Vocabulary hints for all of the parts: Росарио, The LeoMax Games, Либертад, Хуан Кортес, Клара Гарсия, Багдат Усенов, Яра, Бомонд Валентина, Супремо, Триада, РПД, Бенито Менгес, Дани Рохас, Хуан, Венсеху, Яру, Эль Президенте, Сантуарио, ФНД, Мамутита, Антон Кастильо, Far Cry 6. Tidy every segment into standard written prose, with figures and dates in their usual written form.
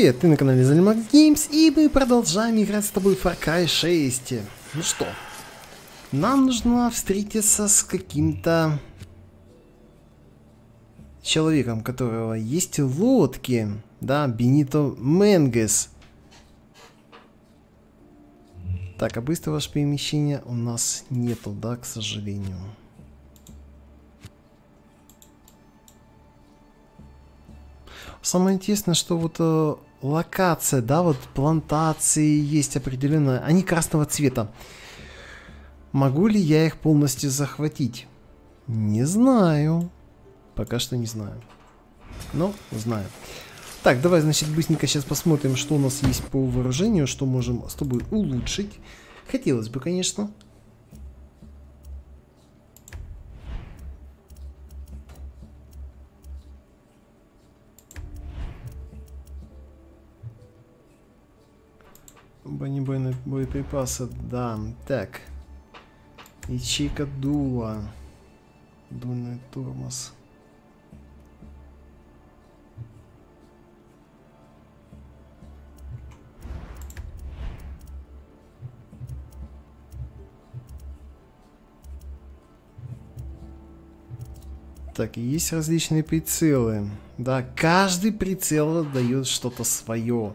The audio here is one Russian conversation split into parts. Привет, ты на канале The LeoMax Games, и мы продолжаем играть с тобой в Far Cry 6. Ну что, нам нужно встретиться с каким-то человеком, у которого есть лодки. Да, Бенито Менгес. Так, а быстрого перемещения у нас нету, да, к сожалению. Самое интересное, что вот локация, да, вот плантации есть определенная. Они красного цвета. Могу ли я их полностью захватить? Не знаю. Пока что не знаю. Но знаю. Так, давай, значит, быстренько сейчас посмотрим, что у нас есть по вооружению, что можем с тобой улучшить. Хотелось бы, конечно. Бронебойные боеприпасы, да. Так. Ячейка дула. Дульный тормоз. Так, есть различные прицелы. Да, каждый прицел дает что-то свое.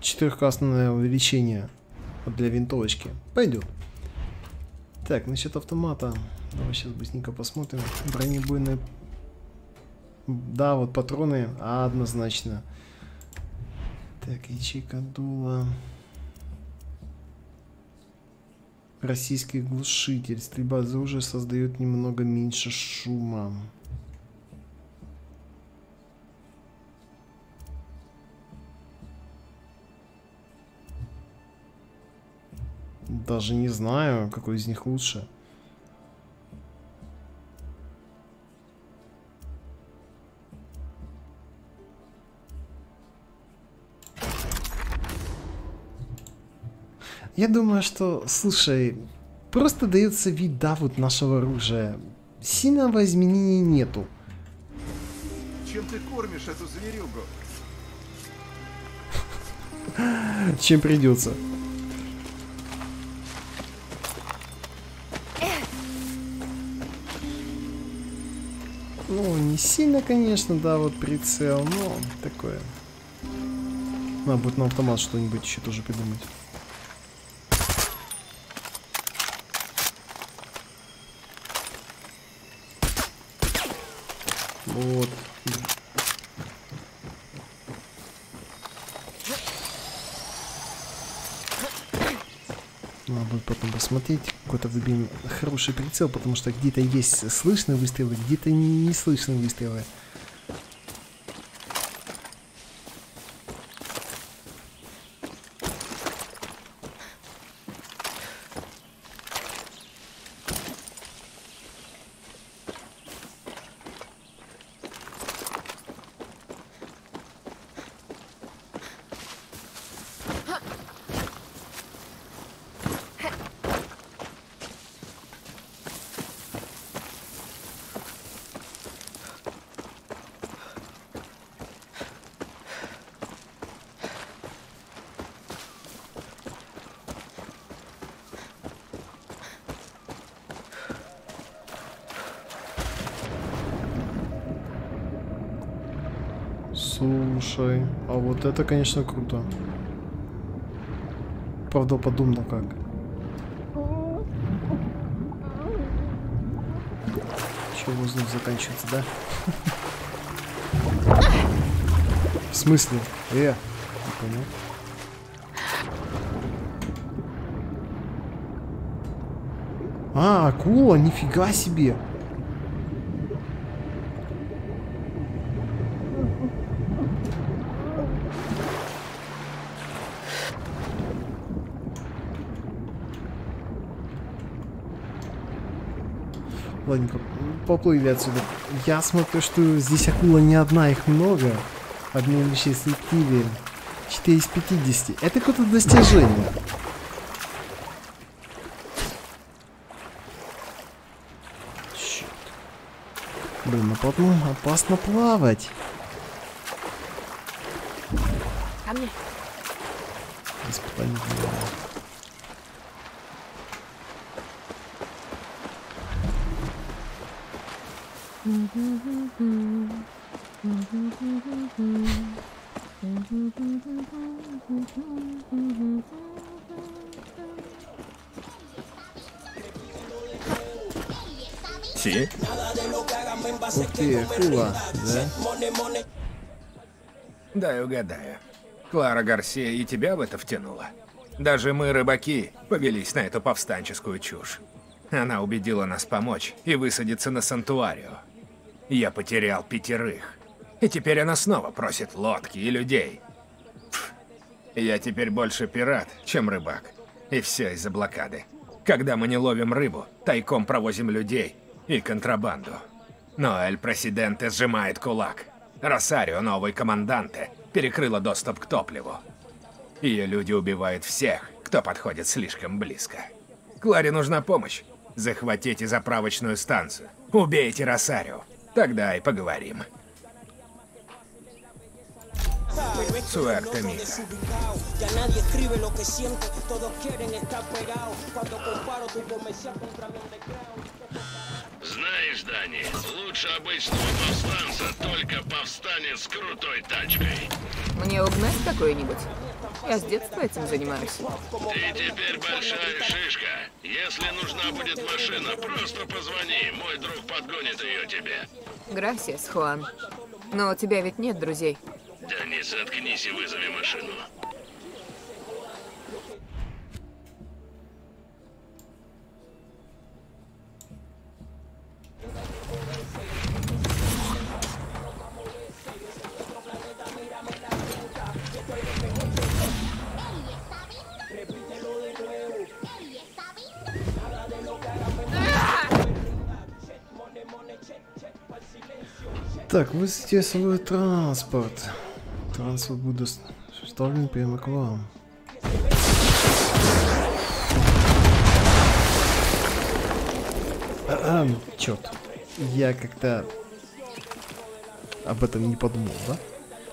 Четырехкратное увеличение для винтовочки. Пойдет. Так, насчет автомата. Давай сейчас быстренько посмотрим. Бронебойные. Да, вот патроны. Однозначно. Так, ячейка дула. Российский глушитель. Стрельба из оружия создает немного меньше шума. Даже не знаю, какой из них лучше. Я думаю, что, слушай, просто дается вид, да, вот нашего оружия. Сильного изменения нету. Чем ты кормишь эту зверюгу? Чем придется. Ну, не сильно, конечно, да, вот прицел, но такое. Надо будет на автомат что-нибудь еще тоже придумать. Вот. Надо будет потом посмотреть, какой-то выберем хороший прицел, потому что где-то есть слышные выстрелы, где-то не слышны выстрелы. Слушай, а вот это, конечно, круто. Правда, подумал как. Че, воздух заканчивается, да? В смысле? Не понял. А, акула, нифига себе! Ладненько, поплыли отсюда. Я смотрю, что здесь акула не одна, их много. Одна вещей с лективием. 4 из 50. Это какое-то достижение. Блин, на плоту опасно плавать. Ко мне. Испытание. Sí. Ух ты, хула, да? Дай угадаю. Клара Гарсия и тебя в это втянула. Даже мы, рыбаки, повелись на эту повстанческую чушь. Она убедила нас помочь и высадиться на Сантуарио. Я потерял 5. И теперь она снова просит лодки и людей. Пфф. Я теперь больше пират, чем рыбак. И все из-за блокады. Когда мы не ловим рыбу, тайком провозим людей и контрабанду. Но Эль Президенте сжимает кулак. Росарио, новый команданте, перекрыла доступ к топливу. Ее люди убивают всех, кто подходит слишком близко. Кларе нужна помощь. Захватите заправочную станцию. Убейте Росарио. Тогда и поговорим. Суэрте, Миха. Знаешь, Дани, лучше обычного повстанца, только повстанец с крутой тачкой. Мне угнать какой-нибудь? Я с детства этим занимаюсь. Ты теперь большая шишка. Если нужна будет машина, просто позвони. Мой друг подгонит ее тебе. Грасиас, Хуан. Но у тебя ведь нет друзей. Да не заткнись и вызови машину. Так, высадите свой транспорт. Транспорт будет доставлен прямо к вам. Черт. Я как-то об этом не подумал, да?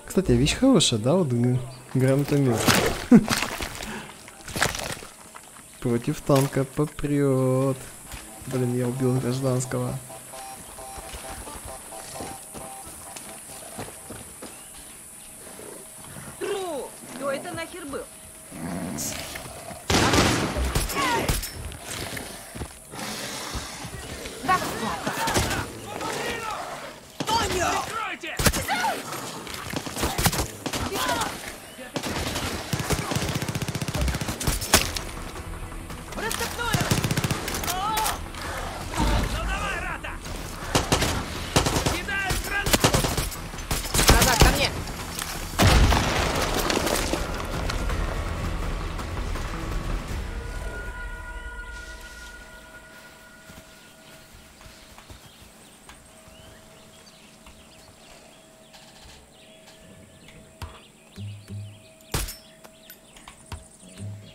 Кстати, вещь хорошая, да? Вот гранатомет. Против танка попрет. Блин, я убил гражданского.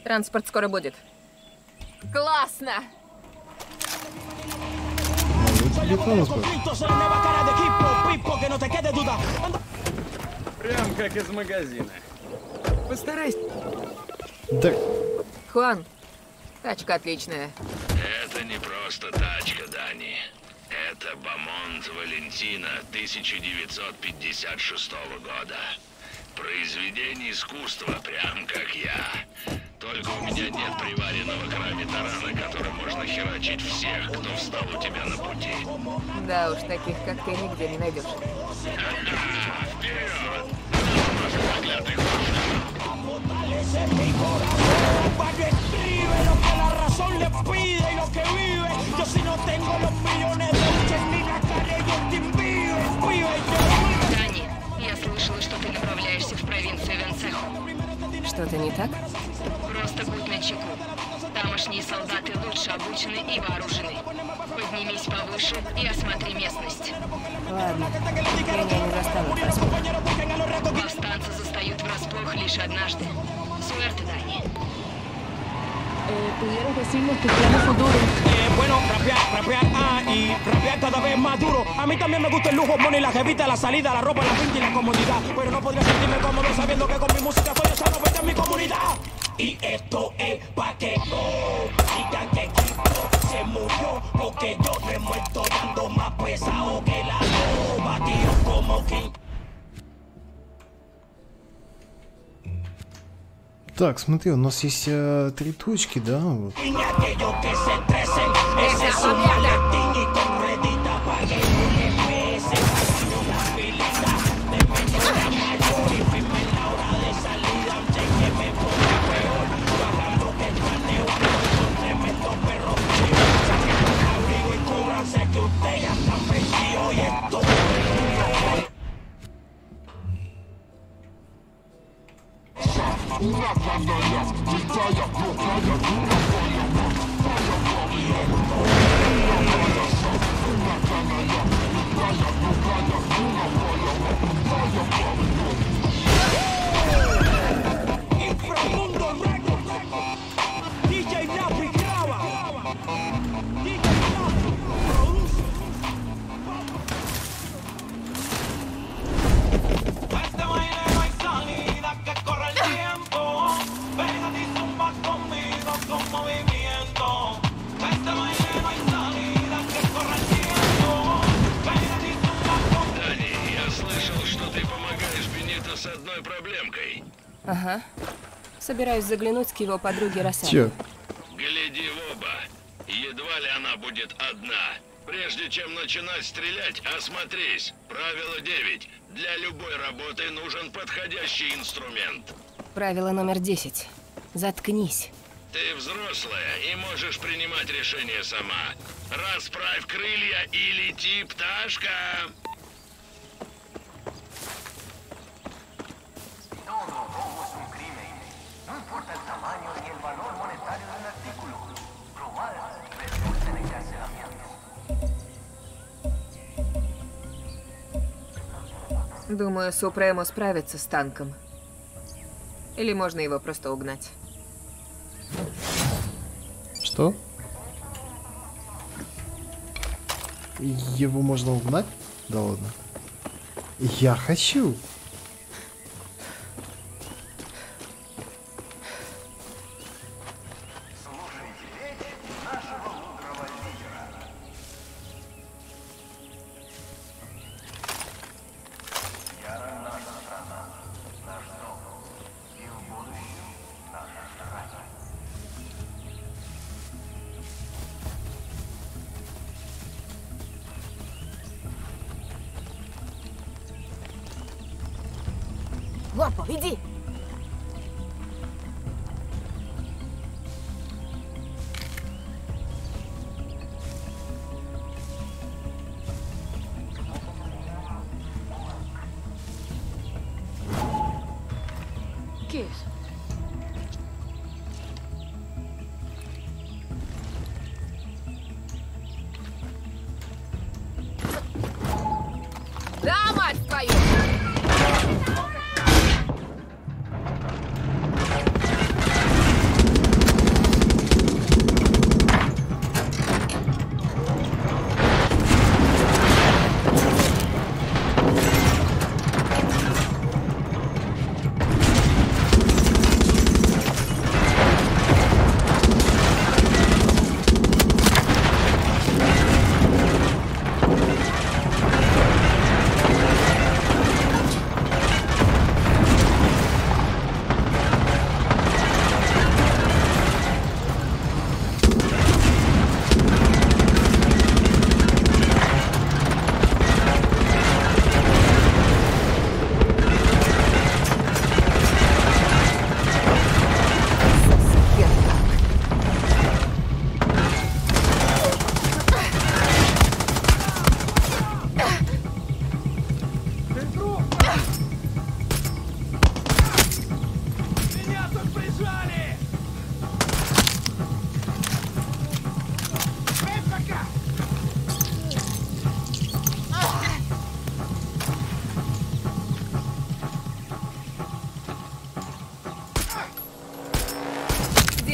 Транспорт скоро будет. Классно! Прям как из магазина. Постарайся. Да. Хуан, тачка отличная. Это не просто тачка, Дани. Это Бомонд Валентина 1956 года. Произведение искусства, прям как я. Только у меня нет приваренного края тарана, которым можно херачить всех, кто встал у тебя на пути. Да уж, таких как ты нигде не найдешь. Вперед! Проклятый Хуан! Дани, я слышала, что ты направляешься в провинцию Венсеху. Что-то не так? Просто будь начеку. Тамошние солдаты лучше обучены и вооружены. Поднимись повыше и осмотри местность. Ладно, я не застану врасплох. Повстанцы застают врасплох лишь однажды. Суэрте, Дани. Pudieron decirnos que década vez más duro. A mí también me gusta el lujo, money, la jevita, la salida, la ropa, la gente y la comodidad. Pero no podría sentirme cómodo sabiendo que con mi música soy yo sano frente a mi comunidad. Y esto es pa' que no digan que Kiko se murió, porque yo me he muerto dando más pesado que la loba, tío, como que... Так, смотри, у нас есть три точки, да? Вот. Ага. Собираюсь заглянуть к его подруге Росарио. Гляди в оба. Едва ли она будет одна. Прежде чем начинать стрелять, осмотрись. Правило 9. Для любой работы нужен подходящий инструмент. Правило номер 10. Заткнись. Ты взрослая и можешь принимать решение сама. Расправь крылья и лети, пташка! Думаю, Супремо справится с танком. Или можно его просто угнать. Что? Его можно угнать? Да ладно. Я хочу.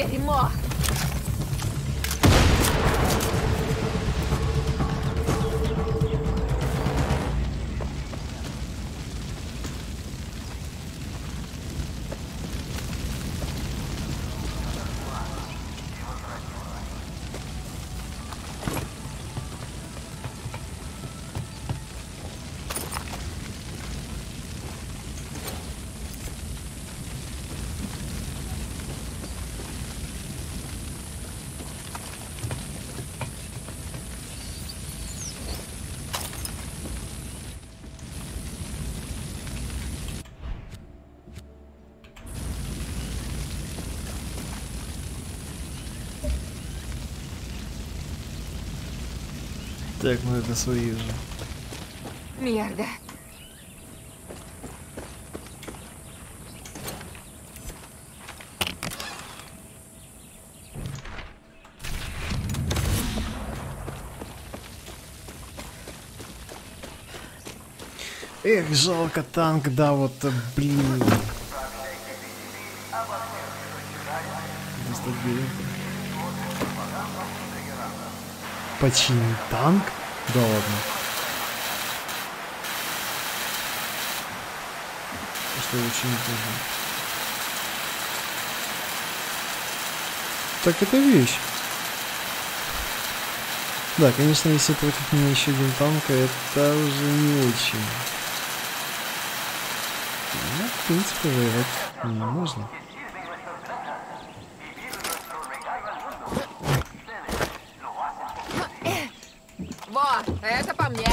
Дерьмо! Так, ну это свои же. Мерда. Эх, жалко танк, да, вот, блин. Починить танк? Да ладно. Что я очень тоже. Так это вещь. Да, конечно, если против меня еще один танк, это уже не очень. Ну, в принципе, воевать не можно. Это по мне.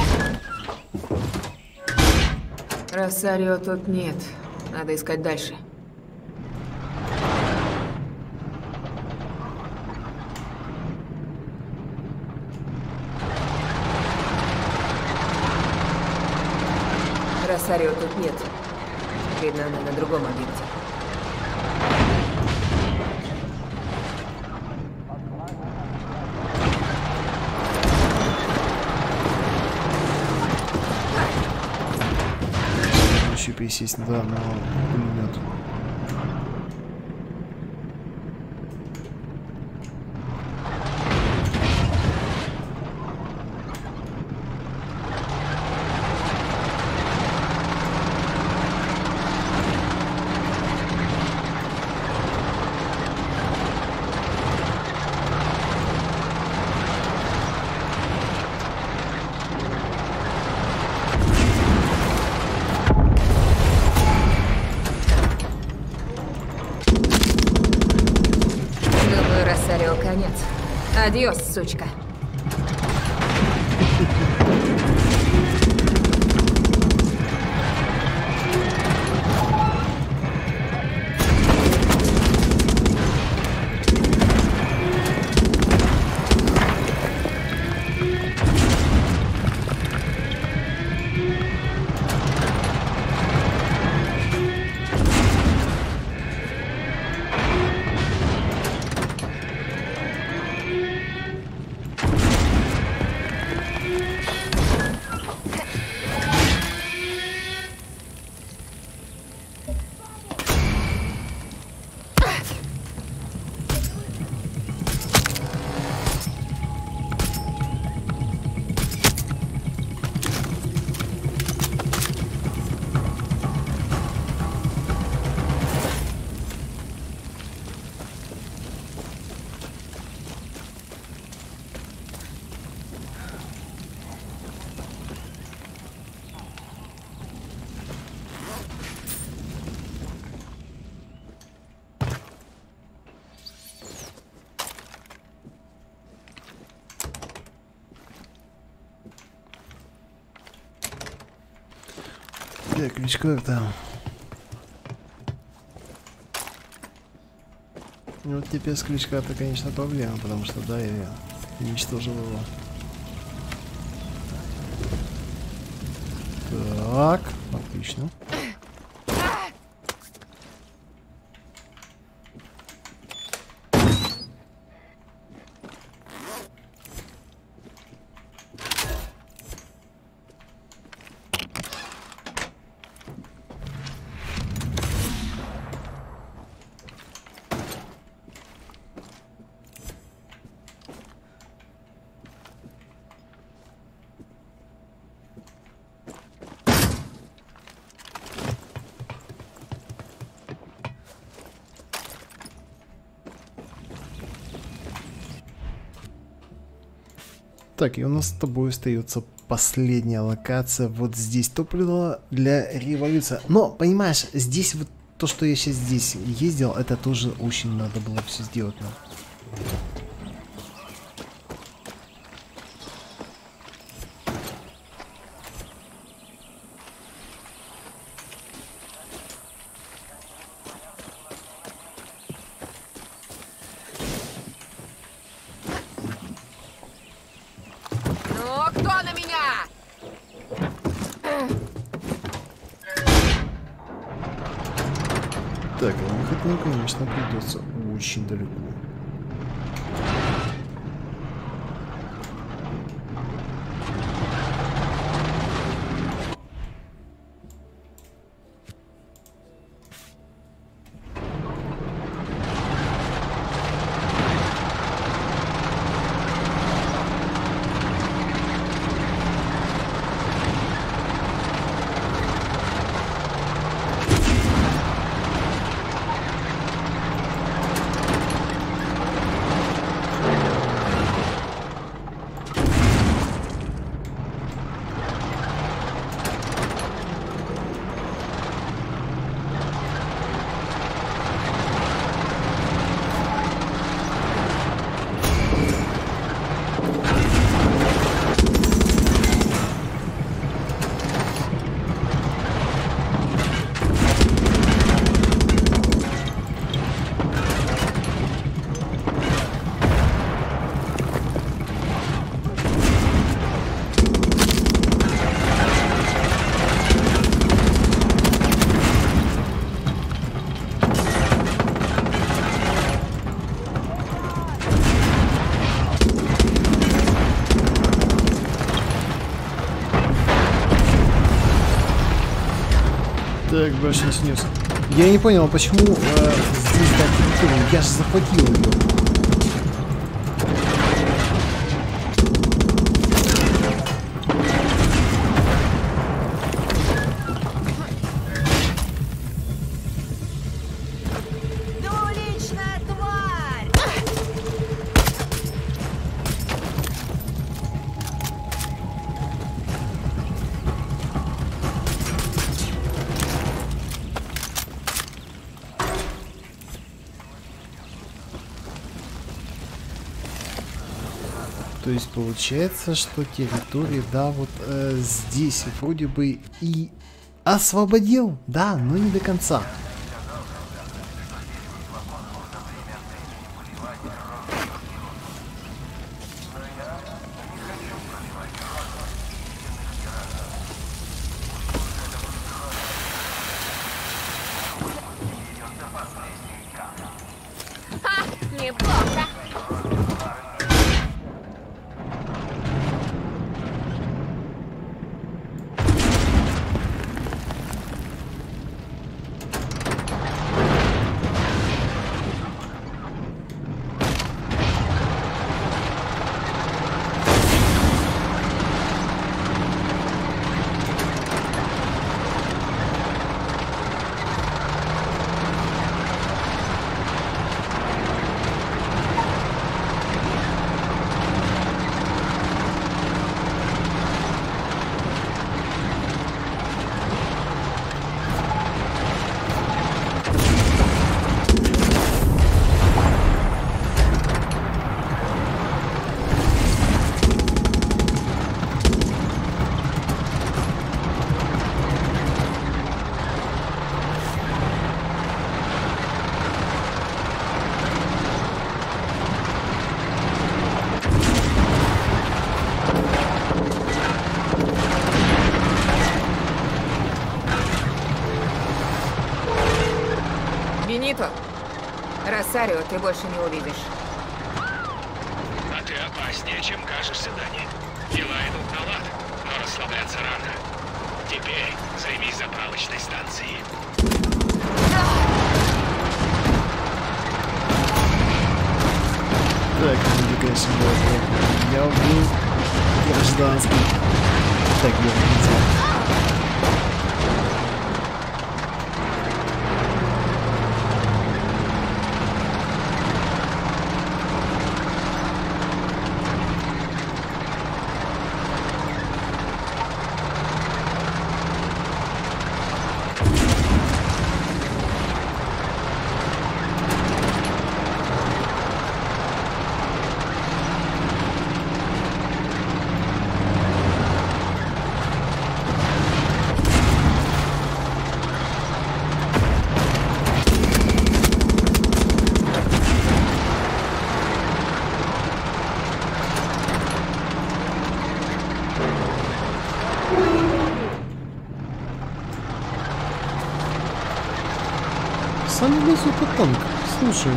Росарио тут нет. Надо искать дальше. Росарио тут нет. Видно, она на другом объекте. Пересесть, да, на пулемет. Адьос, сучка. Ключ карта. Ну вот теперь с ключ карты, конечно, проблема, потому что да, я уничтожил его. Так, отлично. Так, и у нас с тобой остается последняя локация. Вот здесь топливо для революции. Но, понимаешь, здесь вот то, что я сейчас здесь ездил, это тоже очень надо было все сделать нам. Кто на меня? Так, а выход нам, конечно, придется очень далеко. Так, башня снес. Я не понял, почему здесь так прикольно. Я же захватил его. То есть получается, что территория, да, вот здесь вроде бы и освободил, да, но не до конца. Росарио, ты больше не увидишь. А ты опаснее, чем кажешься, Дани. Дела идут на лад, но расслабляться рано. Теперь займись заправочной станцией. Так, ну, конечно, я убил гражданский. Так, я не знаю. сами лезут под танк. Слушай.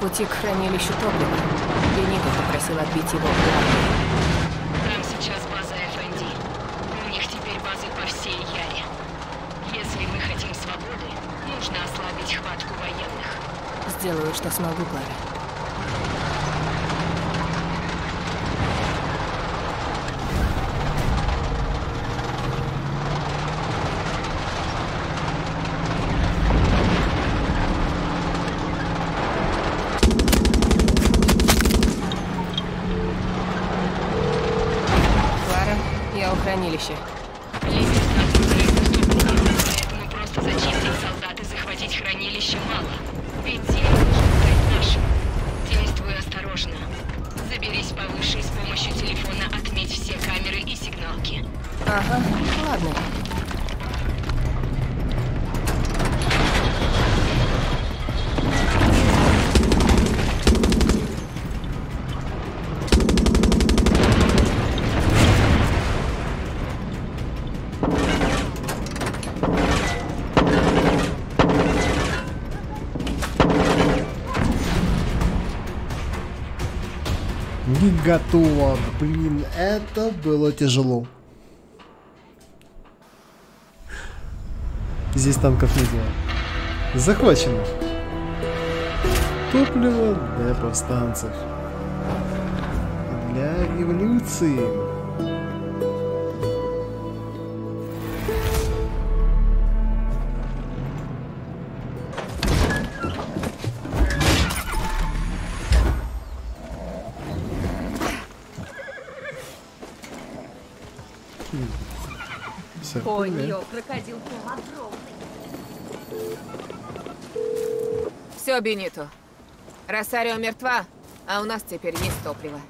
Пути к хранилищу топлива. Бенито попросил отбить его. Там сейчас база ФНД. У них теперь базы по всей Яре. Если мы хотим свободы, нужно ослабить хватку военных. Сделаю, что смогу, Клара. Хранилище. Либертад уже поступил, поэтому просто зачистить солдат и захватить хранилище мало. Ведь день должен стать нашим. Действуй осторожно. Заберись повыше и с помощью телефона отметь все камеры и сигналки. Ага, ладно. Готово. Блин, это было тяжело. Здесь танков не было. Захвачено. Топливо для повстанцев. Для революции. О, неё, крокодил был огромный. Все, Бенито. Росарио мертва, а у нас теперь есть топливо.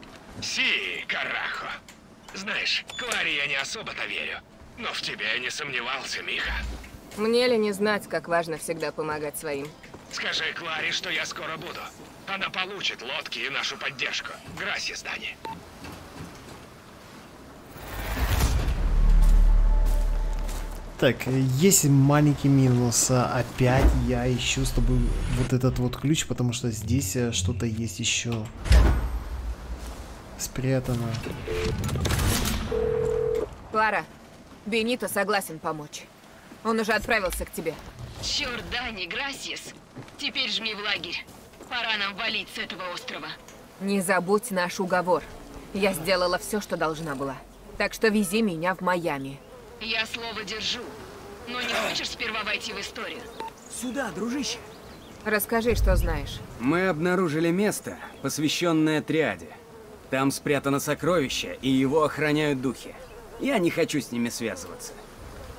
Си, карахо. Знаешь, Кларе я не особо-то верю. Но в тебя я не сомневался, Миха. Мне ли не знать, как важно всегда помогать своим? Скажи Кларе, что я скоро буду. Она получит лодки и нашу поддержку. Грасси, Дани. Так, есть маленький минус. Опять я ищу с тобой вот этот вот ключ, потому что здесь что-то есть еще спрятано. Клара, Бенито согласен помочь. Он уже отправился к тебе. Черт, Дани, грасиес. Теперь жми в лагерь. Пора нам валить с этого острова. Не забудь наш уговор. Я сделала все, что должна была. Так что вези меня в Майами. Я слово держу, но не хочешь сперва войти в историю? Сюда, дружище. Расскажи, что знаешь. Мы обнаружили место, посвященное Триаде. Там спрятано сокровище, и его охраняют духи. Я не хочу с ними связываться.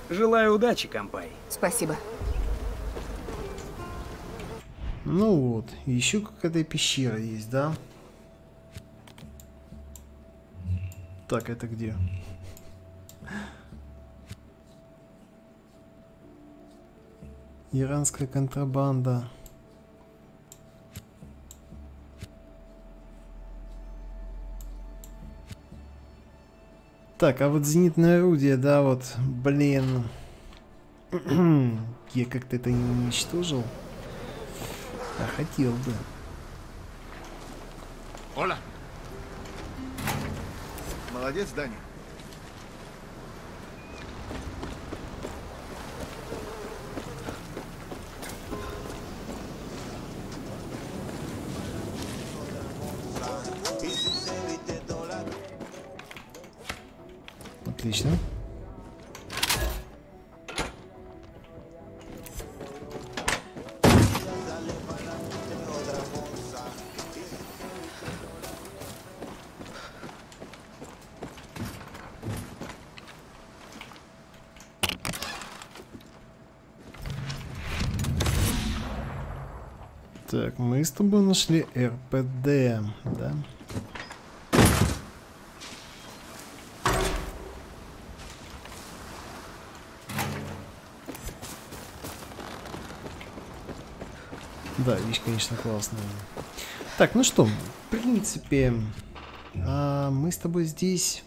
Желаю удачи, компай. Спасибо. Ну вот, еще какая-то пещера есть, да? Так, это где? Иранская контрабанда. Так, а вот зенитное орудие, да, вот, блин. Я как-то это не уничтожил. А хотел бы. Оля. Молодец, Даня. Отлично. Так, мы с тобой нашли РПД, да? Да, вещь, конечно, классная. Так, ну что, в принципе, мы с тобой здесь...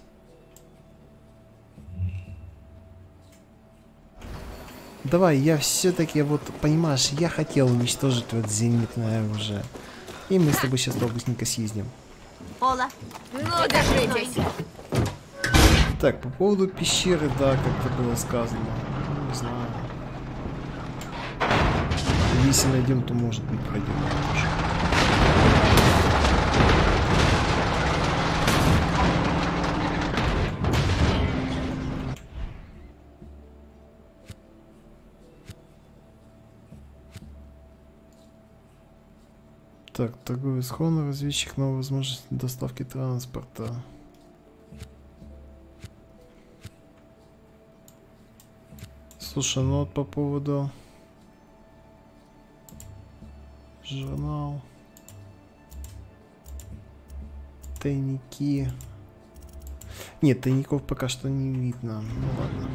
Давай, я все-таки, вот, понимаешь, я хотел уничтожить вот зенитное оружие. И мы с тобой сейчас быстренько съездим. Ола, ну держитесь. Так, по поводу пещеры, да, как-то было сказано. Не знаю. Если найдем, то, может быть, пройдем. Так, торговец Хуан, разведчик, новая возможность доставки транспорта. Слушай, ну вот по поводу... Журнал. Тайники. Нет, тайников пока что не видно. Ну ладно.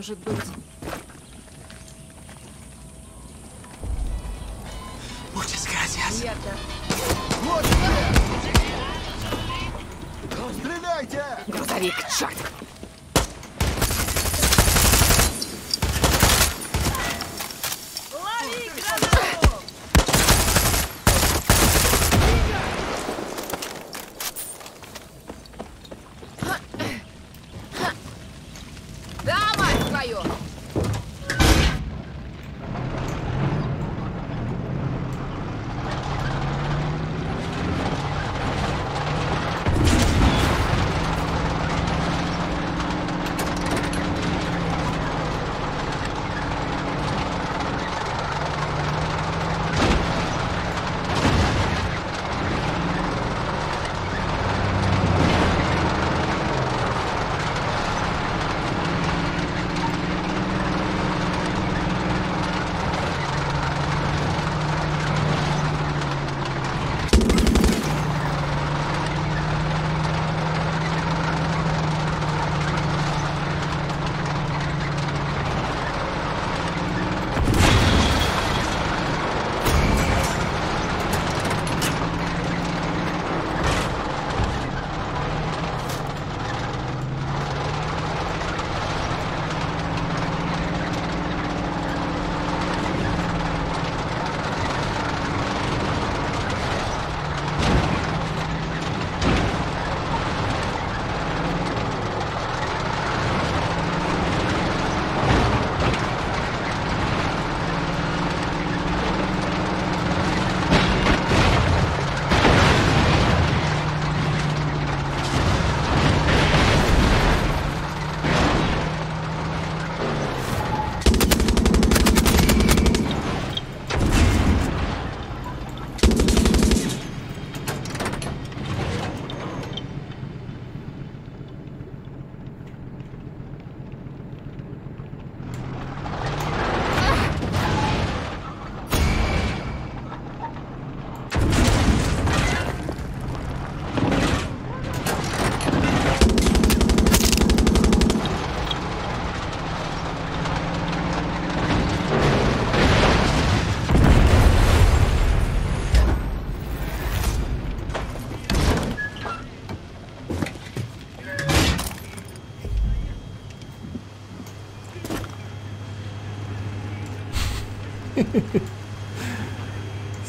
Может быть. Стреляйте! Грузовик, черт! Лови гранату!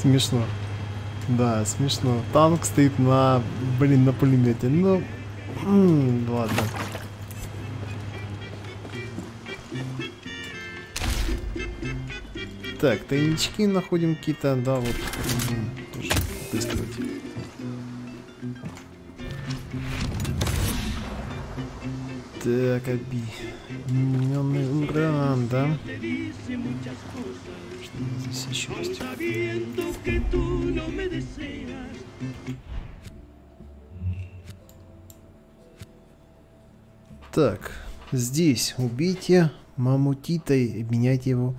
Смешно. Да, смешно. Танк стоит на, блин, на пулемете. Ну, ладно. Так, тайнички находим какие-то, да, вот. Тоже тестировать. Так, оби. Мембран, да? Что здесь еще есть? Так, здесь убейте Мамутита и меняйте его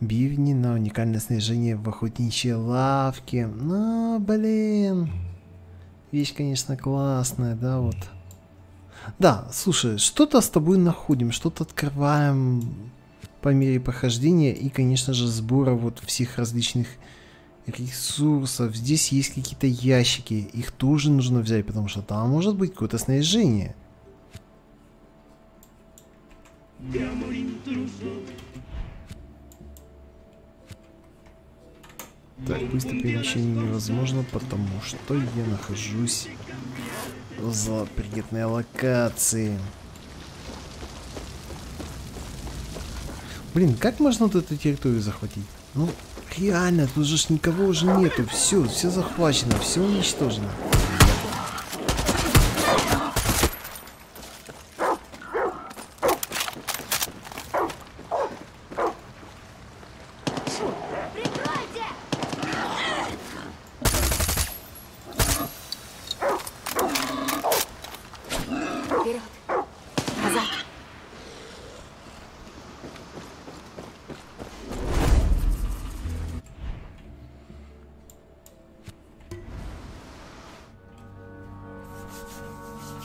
бивни на уникальное снаряжение в охотничьей лавке. Ну, блин. Вещь, конечно, классная, да, вот. Да, слушай, что-то с тобой находим, что-то открываем по мере прохождения и, конечно же, сбора вот всех различных ресурсов. Здесь есть какие-то ящики, их тоже нужно взять, потому что там может быть какое-то снаряжение. Так, быстро перемещение невозможно, потому что я нахожусь в запретной локации. Блин, как можно вот эту территорию захватить? Ну, реально, тут же никого уже нету. Все, все захвачено, все уничтожено.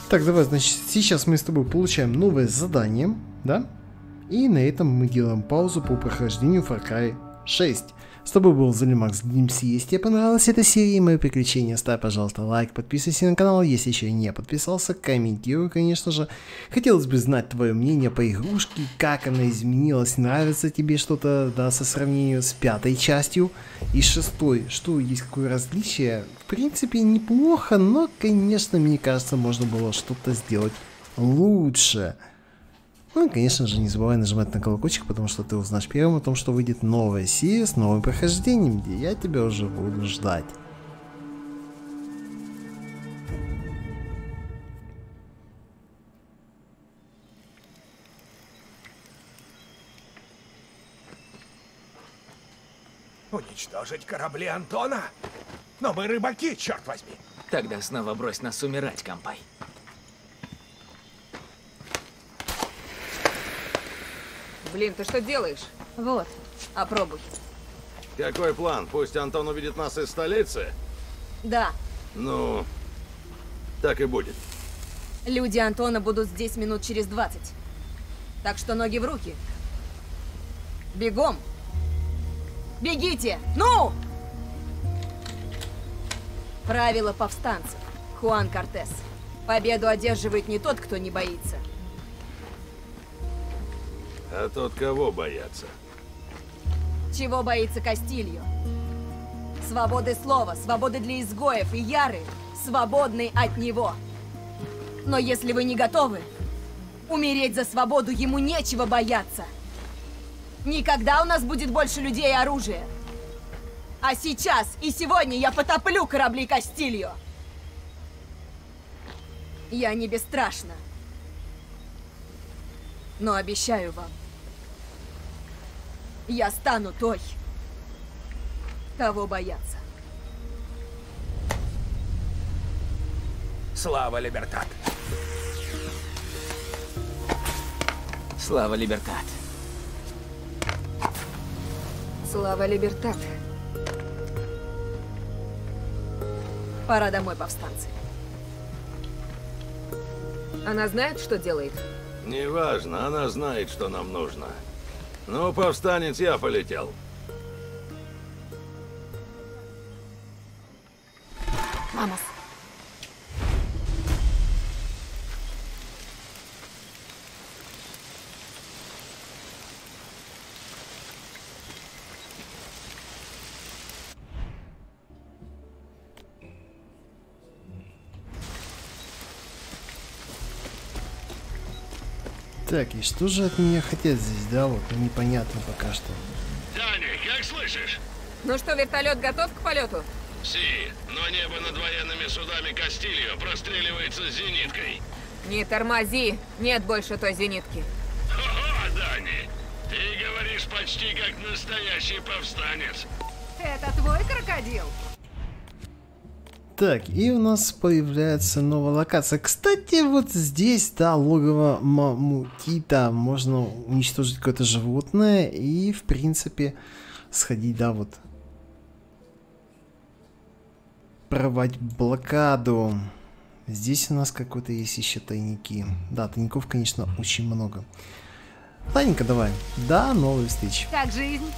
Так, давай, значит, сейчас мы с тобой получаем новое задание, да? И на этом мы делаем паузу по прохождению Far Cry 6. С тобой был The LeoMax Games. Если тебе понравилась эта серия и мои приключения, ставь, пожалуйста, лайк, подписывайся на канал, если еще не подписался, комментируй, конечно же. Хотелось бы знать твое мнение по игрушке, как она изменилась, нравится тебе что-то, да, со сравнением с 5-й частью и 6-й, что есть какое различие. В принципе, неплохо, но, конечно, мне кажется, можно было что-то сделать лучше. Ну и, конечно же, не забывай нажимать на колокольчик, потому что ты узнаешь первым о том, что выйдет новая серия с новым прохождением, где я тебя уже буду ждать. Уничтожить корабли Антона? Но мы рыбаки, черт возьми! Тогда снова брось нас умирать, компай. Блин, ты что делаешь? Вот, опробуй. Какой план? Пусть Антон увидит нас из столицы? Да. Ну, так и будет. Люди Антона будут здесь минут через 20. Так что ноги в руки. Бегом. Бегите! Ну! Правило повстанцев. Хуан Кортес. Победу одерживает не тот, кто не боится. А тот, кого боятся? Чего боится Кастильо? Свободы слова, свободы для изгоев и Яры, свободны от него. Но если вы не готовы умереть за свободу, ему нечего бояться. Никогда у нас будет больше людей и оружия. А сейчас и сегодня я потоплю корабли Кастильо. Я не бесстрашна. Но обещаю вам, я стану той, кого боятся. Слава, Либертад! Слава, Либертад! Слава, Либертад! Пора домой, повстанцы. Она знает, что делает? Неважно, она знает, что нам нужно. Ну, повстанец, я полетел. Мамас. Так, и что же от меня хотят здесь, да? Вот непонятно пока что. Даня, как слышишь? Ну что, вертолет готов к полету? Си, но небо над военными судами Кастильо простреливается зениткой. Не тормози, нет больше той зенитки. О, Дани, ты говоришь почти как настоящий повстанец. Это твой крокодил? Так, и у нас появляется новая локация. Кстати, вот здесь, да, логово Мамутита. Можно уничтожить какое-то животное и, в принципе, сходить, да, вот. Прорвать блокаду. Здесь у нас какой-то есть еще тайники. Да, тайников, конечно, очень много. Ладненько, давай. До новых встреч. Как жизнь?